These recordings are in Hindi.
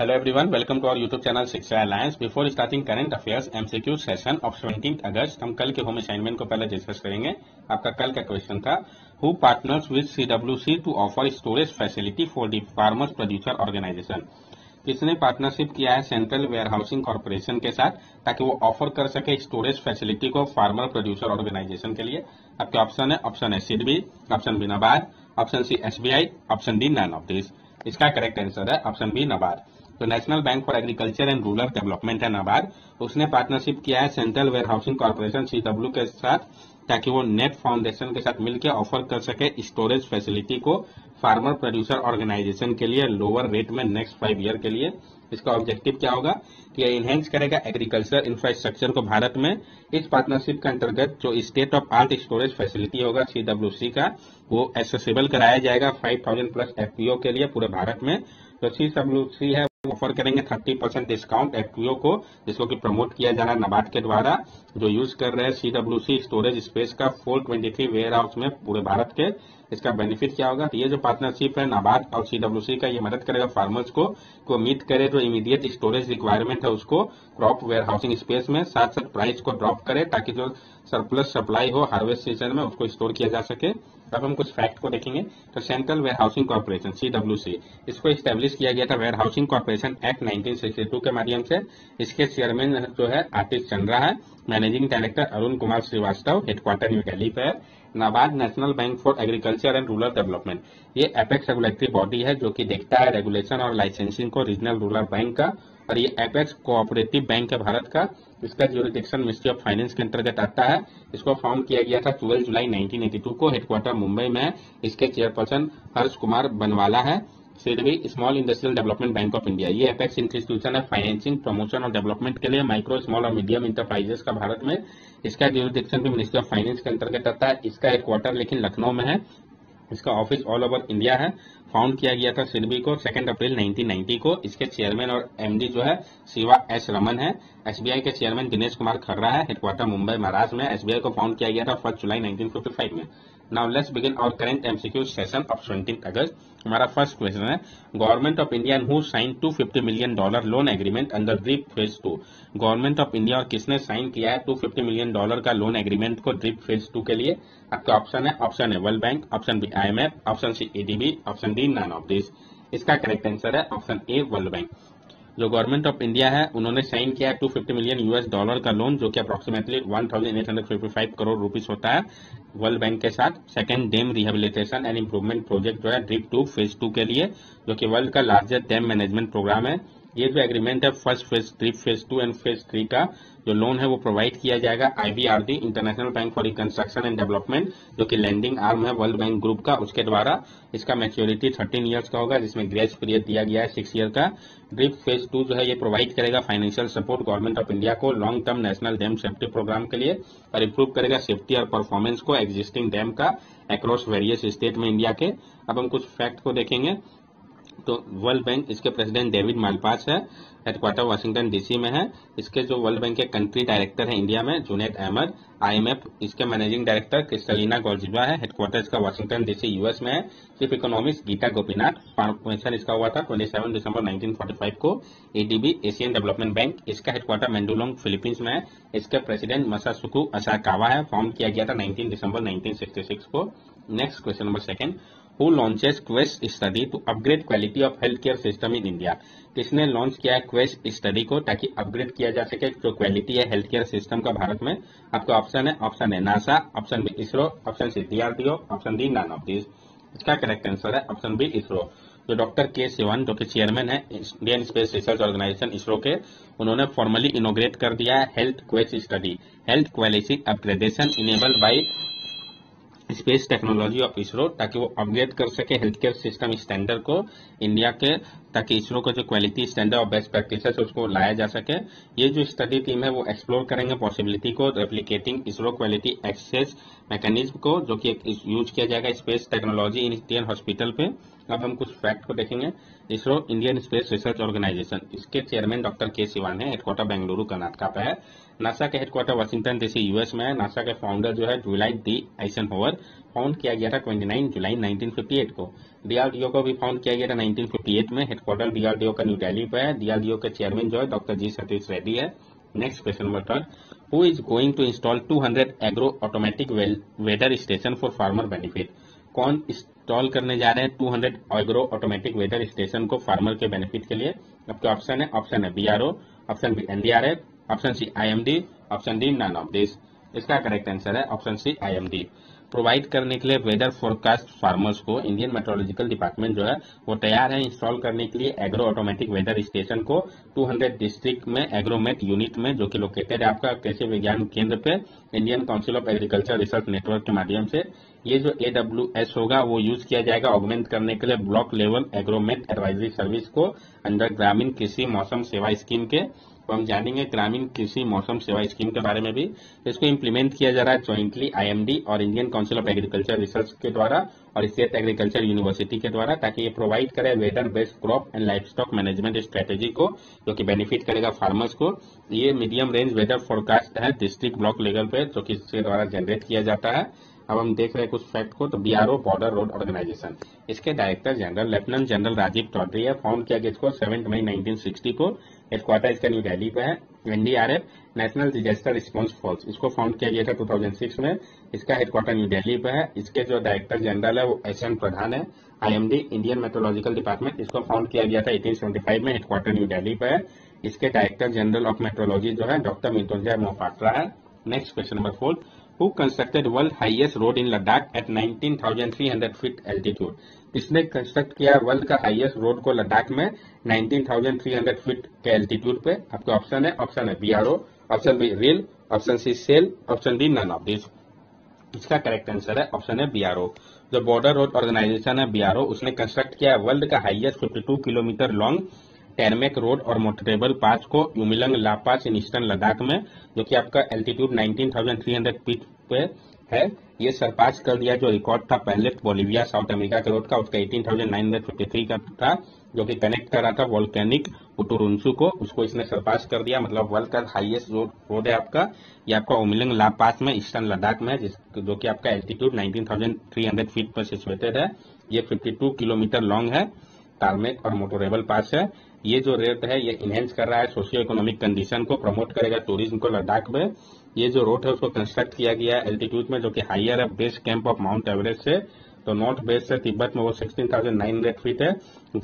Hello everyone, welcome to our YouTube channel Shiksha alliance. Before starting current affairs MCQ session of 17 August, हम कल के होम असाइनमेंट को पहले डिस्कस करेंगे। आपका कल का क्वेश्चन था who partners with CWC to offer storage facility for the farmers producer organisation. किसने पार्टनरशिप किया है सेंट्रल वेयर हाउसिंग कॉर्पोरेशन के साथ ताकि वो ऑफर कर सके स्टोरेज फैसिलिटी को फार्मर प्रोड्यूसर ऑर्गेनाइजेशन के लिए। आपके ऑप्शन है, option A SIDBI, option B NABARD, option C SBI, option D none of this. इसका करेक्ट आंसर है ऑप्शन बी नाबार्ड। तो national bank for agriculture and rural development है नाबार्ड, उसने पार्टनरशिप किया है central warehousing corporation CW के साथ ताकि वो नेट फाउंडेशन के साथ मिलकर ऑफर कर सके स्टोरेज फैसिलिटी को फार्मर प्रोड्यूसर ऑर्गेनाइजेशन के लिए लोअर रेट में नेक्स्ट 5 ईयर के लिए। इसका ऑब्जेक्टिव क्या होगा कि यह इनहेंस करेगा एग्रीकल्चर इंफ्रास्ट्रक्चर को भारत में। इस पार्टनरशिप के अंतर्गत जो state of art storage facility होगा CWC का, वो एक्सेसिबल कराया जाएगा 5000+ FPO के लिए पूरे भारत में। तो CWC है ऑफर करेंगे 30% डिस्काउंट FPO को, जिसको कि प्रमोट किया जा रहा है नाबार्ड के द्वारा, जो यूज कर रहे हैं CWC स्टोरेज स्पेस का 423 वेयर हाउस में पूरे भारत के। इसका बेनिफिट क्या होगा, ये जो पार्टनरशिप है नाबार्ड और CWC का, ये मदद करेगा फार्मर्स को मीट करे जो इमीडिएट स्टोरेज रिक्वायरमेंट है उसको क्रॉप वेयर हाउसिंग स्पेस में, साथ साथ प्राइस को ड्रॉप करे ताकि जो सरप्लस सप्लाई हो हार्वेस्ट सीजन में उसको स्टोर किया जा सके। अब हम कुछ फैक्ट को देखेंगे। तो central warehousing corporation CWC, इसको स्टैब्लिश किया गया था वेयर हाउसिंग कॉर्पोरेशन एक्ट 1962 के माध्यम से। इसके चेयरमैन जो है आतिश चंद्रा है, managing director Arun Kumar Srivastava, headquarter new Delhi पे है। NABARD national bank for agriculture and rural development, ये एपेक्स रेगुलेटरी बॉडी है जो कि देखता है रेगुलेशन और लाइसेंसिंग को रीजनल रूरल बैंक का, और ये एपेक्स कोऑपरेटिव बैंक है भारत का। इसका ज्यूरिडिक्शन मिनिस्ट्री ऑफ फाइनेंस के अंतर्गत आता है। इसको फाउंड किया गया था 12 जुलाई 1982 को, हेडक्वार्टर मुंबई में। इसके चेयरपर्सन हर्ष कुमार बनवाला है। SIDBI small industrial development bank of India, ये एपेक्स इंस्टीट्यूशन है फाइनेंसिंग, प्रमोशन और डेवलपमेंट के लिए माइक्रो स्मॉल और मीडियम इंटरप्राइजेस का भारत में। इसका ज्यूरिडिक्शन भी मिनिस्ट्री ऑफ फाइनेंस के अंतर्गत आता है। इसका हेडक्वार्टर लेकिन लखनऊ में है, इसका ऑफिस ऑल ओवर इंडिया है। फाउंड किया गया था सिडबी को 2 अप्रैल 1990 को। इसके चेयरमैन और MD जो है शिवा एस रमन है। SBI के चेयरमैन दिनेश कुमार खर्रा है, हेडक्वार्टर मुंबई महाराष्ट्र में। SBI को फाउंड किया गया था 1 जुलाई 1955 में। Now let's begin our current MCQ session of 17 August. हमारा फर्स्ट क्वेश्चन है government of India and who sign $250 million loan agreement under drip phase 2। Government of India और किसने साइन किया है $250 मिलियन का लोन एग्रीमेंट को ड्रिप फेज 2 के लिए। आपका ऑप्शन है, option A world bank, option B IMF, option C ADB, option D none of this. इसका करेक्ट आंसर है ऑप्शन ए वर्ल्ड बैंक। जो गवर्नमेंट ऑफ इंडिया है उन्होंने साइन किया है $250 मिलियन का लोन, जो कि अप्रोक्सीमेटली 1855 करोड़ रुपीस होता है, वर्ल्ड बैंक के साथ। Second dam rehabilitation and improvement project जो है DRIP 2 फेज 2 के लिए, जो कि वर्ल्ड का लार्जेस्ट डैम मैनेजमेंट प्रोग्राम है। ये जो एग्रीमेंट है first phase, DRIP phase 2 and phase 3 का जो लोन है वो प्रोवाइड किया जाएगा IBRD, international bank for reconstruction and development, जो कि लैंडिंग आर्म है वर्ल्ड बैंक ग्रुप का, उसके द्वारा। इसका मैच्योरिटी 13 इयर्स का होगा, जिसमें ग्रेस पीरियड दिया गया है 6 ईयर का। ड्रिप फेज 2 जो है ये प्रोवाइड करेगा financial support government of India को long term national dam safety programme के लिए, और इंप्रूव करेगा सेफ्टी और परफॉर्मेंस को एग्जिस्टिंग डैम का अक्रॉस वेरियस स्टेट में इंडिया के। अब हम कुछ फैक्ट को देखेंगे। तो वर्ल्ड बैंक, इसके प्रेसिडेंट डेविड मालपास है, हेडक्वार्टर वाशिंगटन DC में है। इसके जो वर्ल्ड बैंक के कंट्री डायरेक्टर है इंडिया में जुनेद अहमद। IMF इसके मैनेजिंग डायरेक्टर क्रिस्टलिना गॉर्जिवा है, हेडक्वार्टर इसका वाशिंगटन DC US में है। Chief economist Gita Gopinath, formation इसका हुआ था 27 दिसंबर 1945 को। ADB एशियन डेवलपमेंट बैंक, इसका हेडक्वार्टर मेंडुलोंग फिलीपींस में है। इसके प्रेसिडेंट मसासुकु असाकावा है, फॉर्म किया गया था 19 दिसंबर 1966 को। Next question number second, who launches quest study to upgrade quality of health care system in India. किसने लॉन्च किया है क्वेस्ट स्टडी को ताकि अपग्रेड किया जा सके जो क्वालिटी है हेल्थ केयर सिस्टम का भारत में। आपका ऑप्शन है, option A NASA, option B ISRO, option C DRDO, option D none of this. इसका करेक्ट आंसर है ऑप्शन बी ISRO। जो डॉक्टर K Sivan, जो कि चेयरमैन है Indian space research organisation ISRO के, उन्होंने फॉर्मली इनोग्रेट कर दिया है health quest study, health quality upgradation enabled by space technology of ISRO, ताकि वो अपग्रेड कर सके हेल्थ केयर सिस्टम स्टैंडर्ड को इंडिया के, ताकि ISRO का जो क्वालिटी स्टैंडर्ड और बेस्ट प्रैक्टिस है उसको लाया जा सके। ये जो स्टडी टीम है वो एक्सप्लोर करेंगे पॉसिबिलिटी को replicating ISRO quality access mechanism को, जो कि यूज किया जाएगा space technology in Indian hospital पे। अब हम कुछ फैक्ट को देखेंगे। ISRO Indian space research organisation, इसके चेयरमैन डॉक्टर के सिवान है, हेडक्वार्टर बेंगलुरु कर्नाटका पे है। नासा के हेडक्वार्टर वाशिंगटन डीसी यूएस में है। नासा के फाउंडर जो है जुलाई डी आइजनहोवर, फाउंड किया गया था 29 जुलाई 1958 को। डीआरडीओ को भी फाउंड किया गया था 1958 में, हेडक्वार्टर डीआरडीओ का न्यू दिल्ली पे है। डीआरडीओ के चेयरमैन जो है डॉक्टर जी सतीश रेड्डी है। Next question number 3, who is going to install 200 agro automatic weather station for farmer benefit, कौन इंस्टॉल करने जा रहे हैं 200 एग्रो ऑटोमेटिक वेदर स्टेशन को फार्मर के बेनिफिट के लिए। आपके ऑप्शन है, ऑप्शन है BRO, option B NDRF, option C IMD, option D none of this. इसका करेक्ट आंसर है ऑप्शन सी आईएमडी। प्रोवाइड करने के लिए वेदर फोरकास्ट फार्मर्स को इंडियन मेट्रोलॉजिकल डिपार्टमेंट जो है वो तैयार है इंस्टॉल करने के लिए एग्रो ऑटोमेटिक वेदर स्टेशन को 200 डिस्ट्रिक्ट में एग्रोमेट यूनिट में, जो कि लोकेटेड है आपका कृषि विज्ञान केंद्र पे Indian council of agriculture research network के माध्यम से। ये जो AWS होगा वो यूज किया जाएगा ऑगमेंट करने के लिए block level agromet advisory service को अंदर ग्रामीण कृषि मौसम सेवा स्कीम के। तो हम जानेंगे ग्रामीण कृषि मौसम सेवा स्कीम के बारे में भी। इसको इम्प्लीमेंट किया जा रहा है ज्वाइंटली आईएमडी और Indian council of agriculture research के द्वारा और स्टेट एग्रीकल्चर यूनिवर्सिटी के द्वारा, ताकि ये प्रोवाइड करे weather based crop and livestock management strategy को, जो कि बेनिफिट करेगा फार्मर्स को। ये मीडियम रेंज वेदर फोरकास्ट है डिस्ट्रिक्ट ब्लॉक लेवल पे, जो कि इसके द्वारा जनरेट किया जाता है। अब हम देख रहे हैं कुछ फैक्ट को, तो बीआरओ बॉर्डर रोड ऑर्गेनाइजेशन, इसके director general lieutenant general Rajiv Chaudhary है। फाउंड किया गया इसको 7 मई 1960 को, हेडक्वार्टर इसका न्यू दिल्ली पे है। NDRF, national disaster response force, इसको फाउंड किया गया था 2006 में, इसका हेडक्वार्टर न्यू दिल्ली पे है। इसके जो डायरेक्टर जनरल है वो एसएन प्रधान है। आईएमडी, इंडियन मेट्रोलॉजिकल डिपार्टमेंट, इसको फाउंड किया गया था 1875 में, हेडक्वार्टर न्यू दिल्ली पे है। इसके डायरेक्टर जनरल ऑफ मेट्रोलॉजी जो है डॉक्टर मृत्युंजय मोहपात्रा है। Next question number 4, Who constructed world highest road in Ladakh at 19,300 feet altitude? किसने कंस्ट्रक्ट किया वर्ल्ड का हाईएस्ट रोड को लद्दाख में 19,300 फीट के एल्टीट्यूड पे। आपके ऑप्शन है, ऑप्शन है BRO, option B rail, option C SAIL, option D none of this. इसका करेक्ट आंसर है ऑप्शन है बीआरओ। जो बॉर्डर रोड ऑर्गेनाइजेशन है बीआरओ, उसने कंस्ट्रक्ट किया वर्ल्ड का highest 52 kilometre long tarmac road और मोटरेबल पास को यूमिलंग लापास इन ईस्टर्न लद्दाख में, जो कि आपका एल्टीट्यूड 19,300 फीट पे है। ये सरपास कर दिया जो रिकॉर्ड था पहले बोलिविया साउथ अमेरिका के रोड का, उसका 18,953 का था, जो कि कनेक्ट कर रहा था वोल्केनिक उटुरुंसु को, उसको इसने सरपास कर दिया। मतलब वर्ल्ड का हाईएस्ट रोड है आपका, ये आपका उमिलंग लापास में ईस्टर्न लद्दाख में, जो कि आपका एल्टीट्यूड 19,300 फीट पर सिचुएटेड है। ये 52 किलोमीटर लॉन्ग है, टारमेक और मोटोरेबल पास है। ये जो रेट है ये इनहेंस कर रहा है सोशियो इकोनॉमिक कंडीशन को, प्रमोट करेगा टूरिज्म को लद्दाख में। ये जो रोड है उसको कंस्ट्रक्ट किया गया है एल्टीट्यूड में जो कि हायर है base camp of mount Everest से। तो नॉर्थ बेस से तिब्बत में वो 16,900 फीट है,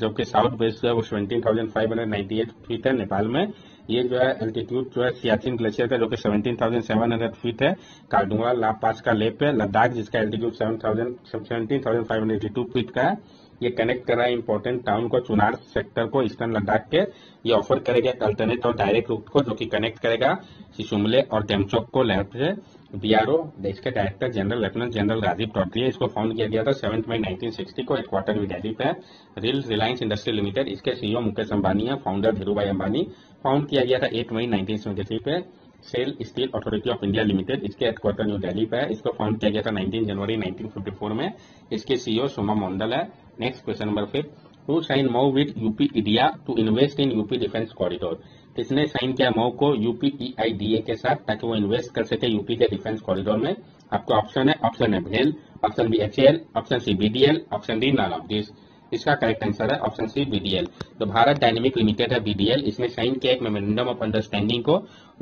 जबकि साउथ बेस जो है वो 17,598 फीट है नेपाल में। ये जो है एल्टीट्यूड जो है सियाचिन ग्लेशियर का, जो कि 17,700 फीट है। कार्डुआ लापास का लेप है लद्दाख, जिसका एल्टीट्यूड 17,582 फीट का है। ये कनेक्ट कर रहा है इम्पोर्टेंट टाउन को, चुनार सेक्टर को ईस्टर्न लद्दाख के। ये ऑफर करेगा अल्टरनेट और डायरेक्ट रूट को, जो कि कनेक्ट करेगा शिशुमले और डेमचौक को लेफ्ट से। बीआरओ देश के director general lieutenant general Rajiv टॉटली, इसको फाउंड किया गया था 7 मई 1960 को, हेडक्वार्टर न्यू दिल्ली पे है। रिल रिलायंस इंडस्ट्री लिमिटेड, इसके सीईओ मुकेश अंबानी है, फाउंडर धीरू भाई अंबानी, फाउंड किया गया था 8 मई 1973 पे। SAIL steel authority of India limited, इसके हेडक्वार्टर न्यू दिल्ली पे है, इसको फाउंड किया गया था 19 जनवरी 1954 में, इसके सीईओ सोमा मंडल है। Next question number 5, who sign MoU with UPEIDA to invest in UP defence corridor, किसने साइन किया मऊ को यूपीईआईडीए के साथ ताकि वो इन्वेस्ट कर सके यूपी के डिफेंस कॉरिडोर में। आपका ऑप्शन है, ऑप्शन है भेल, option B HL, option C BDL, option D none of this. इसका करेक्ट आंसर है ऑप्शन सी बीडीएल। तो भारत डायनेमिक लिमिटेड है बीडीएल, इसने साइन किया एक मेमोरेंडम ऑफ अंडरस्टैंडिंग को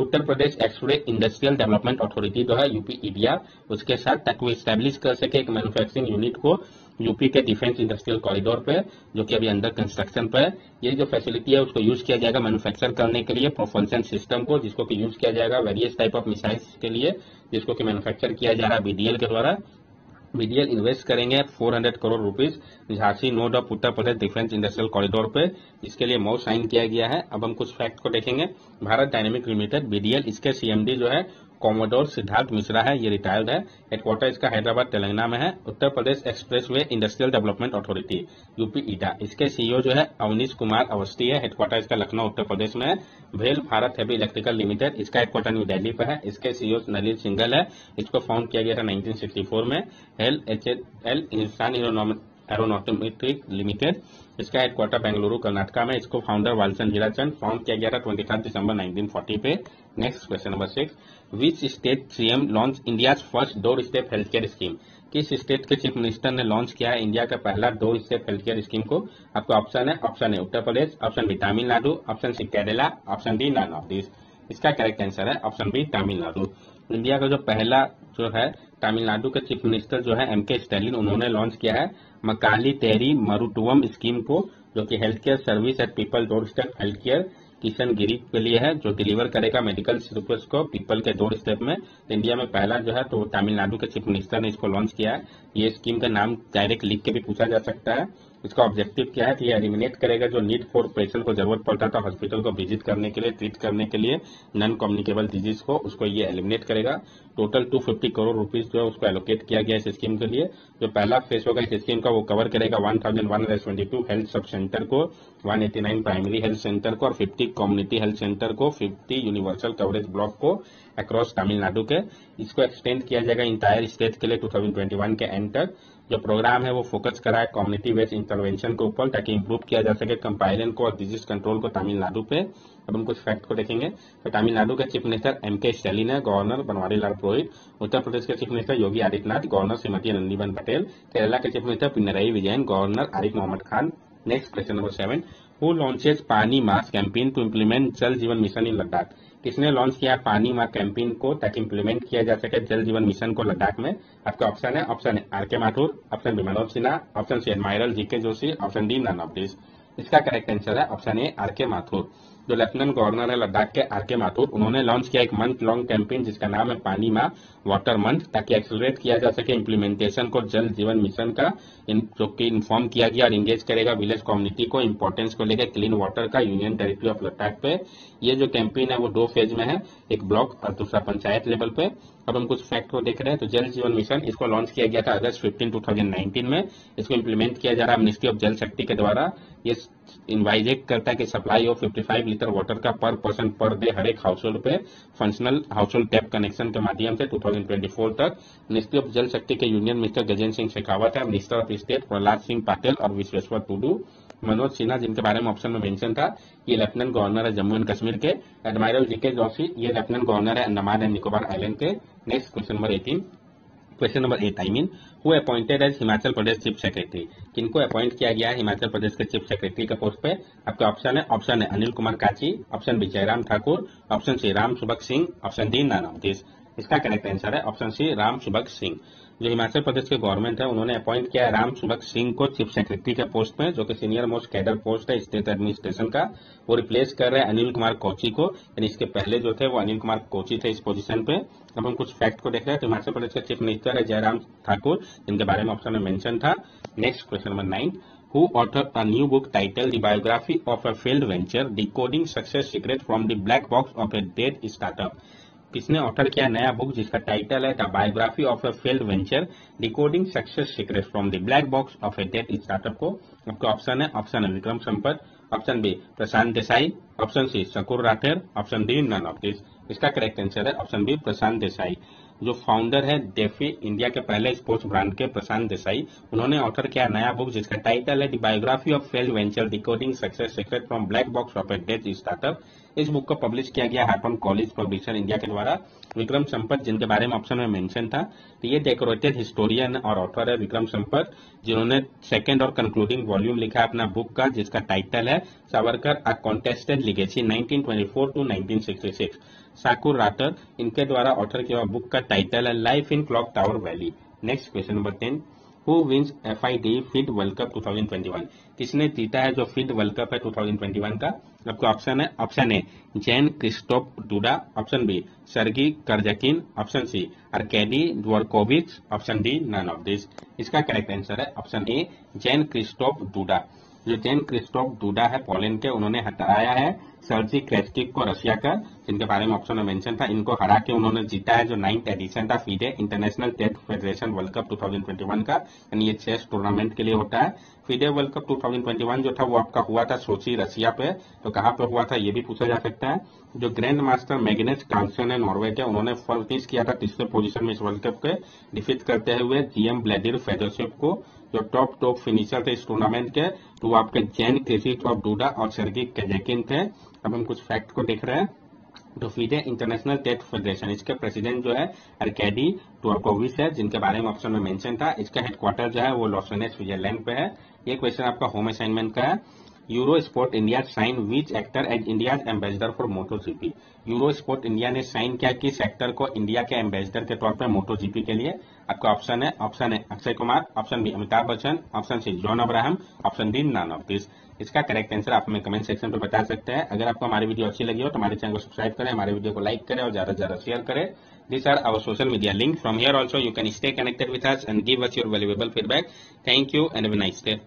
Uttar Pradesh export industrial development authority जो है यूपीईडीए उसके साथ, ताकि वो एस्टेब्लिश कर सके एक मैन्युफैक्चरिंग यूनिट को यूपी के डिफेंस इंडस्ट्रियल कॉरिडोर पे, जो कि अभी अंडर कंस्ट्रक्शन पे है। ये जो फैसिलिटी है उसको यूज किया जाएगा मैन्युफैक्चर करने के लिए प्रोपल्शन सिस्टम को, जिसको कि यूज किया जाएगा वेरियस टाइप ऑफ मिसाइल्स के लिए, जिसको कि मैन्युफैक्चर किया जा रहा है बीडीएल के द्वारा। बीडीएल इन्वेस्ट करेंगे 400 crore rupees Jhansi node of Uttar Pradesh defence industrial corridor पे, इसके लिए मऊ साइन किया गया है। अब हम कुछ फैक्ट को देखेंगे। भारत डायनेमिक लिमिटेड बीडीएल, इसके सीएमडी जो है कॉमोडोर सिद्धार्थ मिश्रा है, ये रिटायर्ड है। हेडक्वार्टर इसका हैदराबाद तेलंगाना में है। Uttar Pradesh expressway industrial development authority UPEIDA, इसके सीईओ जो है अवनीश कुमार अवस्थी है। हेडक्वार्टर इसका लखनऊ उत्तर प्रदेश में है। भेल भारत हैवी इलेक्ट्रिकल लिमिटेड, इसका हेडक्वार्टर न्यू दिल्ली पर है। इसके सीईओ नलिन सिंघल है, इसको फाउंड किया गया था 1964 में। HAL HAL Hindustan aeronautics limited, इसका हेडक्वार्टर बेंगलुरु कर्नाटका में, इसको फाउंडर वालसन हीराचंद, फाउंड किया गया था 23 दिसंबर 1940 पे। Next question number 6, which state CM launch India first door step health care scheme, किस स्टेट के चीफ मिनिस्टर ने लॉन्च किया है इंडिया का पहला door step health care scheme को। आपका ऑप्शन है, option A Uttar Pradesh, option B Tamil Nadu, option C Kerala, option D none of this. इसका करेक्ट आंसर है ऑप्शन बी तमिलनाडु। इंडिया का जो पहला जो है तमिलनाडु के चीफ मिनिस्टर जो है एम के स्टैलिन, उन्होंने लॉन्च किया है मकाली तेरी मरुटुवम स्कीम को, जो कि health care service at people door step health care किशन गरीब के लिए है, जो डिलीवर करेगा मेडिकल सर्विस को पीपल के डोर स्टेप में। तो इंडिया में पहला जो है तो तमिलनाडु के चीफ मिनिस्टर ने इसको लॉन्च किया है। ये स्कीम का नाम डायरेक्ट लिख के भी पूछा जा सकता है। इसका ऑब्जेक्टिव क्या है कि ये एलिमिनेट करेगा जो नीड फॉर पेशेंट को जरूरत पड़ता था हॉस्पिटल को विजिट करने के लिए, ट्रीट करने के लिए नॉन कम्युनिकेबल डिजीज को, उसको ये एलिमिनेट करेगा। टोटल 250 करोड़ रुपीस जो है उसको एलोकेट किया गया इस स्कीम के लिए। जो पहला फेस होगा इस स्कीम का वो कवर करेगा 1122 हेल्थ सब सेंटर को, 189 प्राइमरी हेल्थ सेंटर को और 50 कम्युनिटी हेल्थ सेंटर को, 50 यूनिवर्सल कवरेज ब्लॉक को अक्रॉस तमिलनाडु के। इसको एक्सटेंड किया जाएगा इंटायर स्टेट के लिए 2021 के एंड तक। जो प्रोग्राम है वो फोकस करा है कम्युनिटी बेस्ड इंटरवेंशन के ऊपर, ताकि इंप्रूव किया जा सके कंपायरन को और डिजीज कंट्रोल को तमिलनाडु पे। अब हम कुछ फैक्ट को देखेंगे। तो तमिलनाडु के chief minister M K Stalin है, गवर्नर बनवारी लाल पुरोहित, उत्तर प्रदेश के chief minister Yogi Adityanath, governor Shrimati Anandiben Patel, Kerala के chief minister Pinarayi Vijayan, governor Arif Mohammad Khan. Next question number 7, who launches Paani mass campaign to implement जल जीवन मिशन इन लद्दाख, किसने लॉन्च किया पानी मास कैंपेन को ताकि इम्प्लीमेंट किया जा सके जल जीवन मिशन को लद्दाख में। आपका ऑप्शन है, option A R K Mathur, option B Manoj Sinha, option C admiral G K Joshi, option D none of this. इसका करेक्ट आंसर है option A R K Mathur. जो लेफ्टिनेंट गवर्नर है लद्दाख के आर के माथुर, उन्होंने लॉन्च किया एक मंथ लॉन्ग कैंपेन जिसका नाम है पानी मा वाटर मंथ, ताकि एक्सेलरेट किया जा सके इम्प्लीमेंटेशन को जल जीवन मिशन का, जो कि इन्फॉर्म किया गया और इंगेज करेगा विलेज कम्युनिटी को इंपॉर्टेंस को लेकर क्लीन वाटर का यूनियन टेरिटरी ऑफ लद्दाख पे। ये जो कैंपेन है वो दो फेज में है, एक ब्लॉक और दूसरा पंचायत लेवल पे। अब हम कुछ फैक्ट को देख रहे हैं। तो जल जीवन मिशन इसको लॉन्च किया गया था अगस्त 15, 2019 में। इसको इम्प्लीमेंट किया जा रहा है मिनिस्ट्री ऑफ जल शक्ति के द्वारा। ये इनवाइजेट करता है कि सप्लाई ऑफ 55 लीटर वाटर का पर पर्सन पर डे हर एक हाउस होल्ड पे functional household tap connection के माध्यम से 2024 तक। मिनिस्ट्री ऑफ जल शक्ति के यूनियन मिनिस्टर गजेंद्र सिंह शेखावत है, minister of state Prahlad Singh Patil और विश्वेश्वर टुडू। मनोज सिन्हा, जिनके बारे में ऑप्शन में मेंशन था, ये लेफ्टिनेंट गवर्नर है जम्मू एंड कश्मीर के। एडमायरल जी के जोशी, ये लेफ्टिनेंट गवर्नर है अंडमान एंड निकोबार आइलैंड के। Next question number 18, question number 8 I mean, who appointed as Himachal Pradesh chief secretary, किनको अपॉइंट किया गया है हिमाचल प्रदेश के चीफ सेक्रेटरी के पोस्ट पे। आपके ऑप्शन है, ऑप्शन ए अनिल कुमार काची, option B Jairam Thakur, option C Ram Subhag Singh, option D नानावतीश। इसका करेक्ट आंसर है ऑप्शन सी राम सुभग सिंह। जो हिमाचल प्रदेश के गवर्नमेंट है उन्होंने अपॉइंट किया है राम सुभग सिंह को चीफ सेक्रेटरी के पोस्ट में, जो कि सीनियर मोस्ट कैडर पोस्ट है स्टेट एडमिनिस्ट्रेशन का। वो रिप्लेस कर रहे हैं अनिल कुमार कोची को, यानी इसके पहले जो थे वो अनिल कुमार कोची थे इस पोजीशन पे। अब हम कुछ फैक्ट को देख रहे हैं। तो हिमाचल प्रदेश के चीफ मिनिस्टर है जयराम ठाकुर, जिनके बारे में ऑप्शन में मेंशन था। Next question number 9, who author a new book title the biography of a failed venture decoding success secret from the black box of a dead startup, किसने ऑथर किया नया बुक जिसका टाइटल है the biography of a failed venture decoding success secret from the black box of a dead startup को। आपका ऑप्शन है, option A Vikram Sampath, option B Prashant Desai, option C Shakoor Rather, option D none of this. इसका करेक्ट आंसर है ऑप्शन बी प्रशांत देसाई। जो फाउंडर है डेफी इंडिया के पहले स्पोर्ट्स ब्रांड के प्रशांत देसाई, उन्होंने ऑथर किया नया बुक जिसका टाइटल है the biography of failed venture decoding success secret from black box of a dead startup. इस बुक को पब्लिश किया गया हार्पर कॉलेज पब्लिशर इंडिया के द्वारा। विक्रम संपत, जिनके बारे में ऑप्शन में मेंशन था, तो ये डेकोरेटेड हिस्टोरियन और ऑथर है विक्रम संपत, जिन्होंने सेकंड और कंक्लूडिंग वॉल्यूम लिखा है अपना बुक का, जिसका टाइटल है Savarkar a contested legacy 1924 to 1966। Shakoor Rather, इनके द्वारा ऑथर के बुक का टाइटल है life in clock tower valley. Next question number 10, who wins FIDE FIDE world cup 2021, किसने जीता है जो फिड वर्ल्ड कप है 2021 का। आपको ऑप्शन है, option A Jan Krzysztof Duda, option B Sergey Karjakin, option C Arkady Dvorkovich, option D none of this. इसका करेक्ट आंसर है option A Jan Krzysztof Duda. जो जैन क्रिस्टोप डूडा है पोलैंड के, उन्होंने हटाया है सर्जी क्रेस्टिक को रशिया का, जिनके बारे में ऑप्शन में मेंशन था। इनको हरा के उन्होंने जीता है जो 9th एडिशन था FIDE international test federation world cup 2021 का, यानी ये चेस टूर्नामेंट के लिए होता है। फीडे वर्ल्ड कप 2021 जो था वो आपका हुआ था सोची रशिया पे, तो कहाँ पे हुआ था ये भी पूछा जा सकता है। जो ग्रैंड मास्टर मैग्नस कार्लसन है नॉर्वे के, उन्होंने फर्स्ट किया था तीसरे पोजीशन में इस वर्ल्ड कप के, डिफीट करते हुए जीएम ब्लेडिर फेदोसेव को, जो टॉप फिनिशर थे इस टूर्नामेंट के, तो वो आपके जैन क्रिसिक ऑफ डूडा और सर्गी कजेकिन थे। अब हम कुछ फैक्ट को देख रहे हैं। तो फीडे इंटरनेशनल टेट फेडरेशन, इसके प्रेसिडेंट जो है अर्केडी टोरकोविच है, जिनके बारे में ऑप्शन में मेंशन था। इसका हेडक्वार्टर जो है वो लॉसवेनेस स्विट्जरलैंड पे है। ये क्वेश्चन आपका होम असाइनमेंट का है। Eurosport India sign which actor as India ambassador for motto GP. Eurosport India ने साइन किया किस एक्टर को इंडिया के एम्बेसडर के तौर पर मोटो जीपी के लिए। आपका ऑप्शन है, option A Akshay Kumar, option B Amitabh Bachchan, option C John Abraham, option D none of this. इसका करेक्ट आंसर आप हमें कमेंट सेक्शन पर बता सकते हैं। अगर आपको हमारी वीडियो अच्छी लगी हो तो हमारे चैनल को सब्सक्राइब करें, हमारे वीडियो को लाइक करें और ज्यादा से ज्यादा शेयर करें। This are our social media link, from here also you can stay connected with us and give us your valuable feedback. Thank you and have a nice day.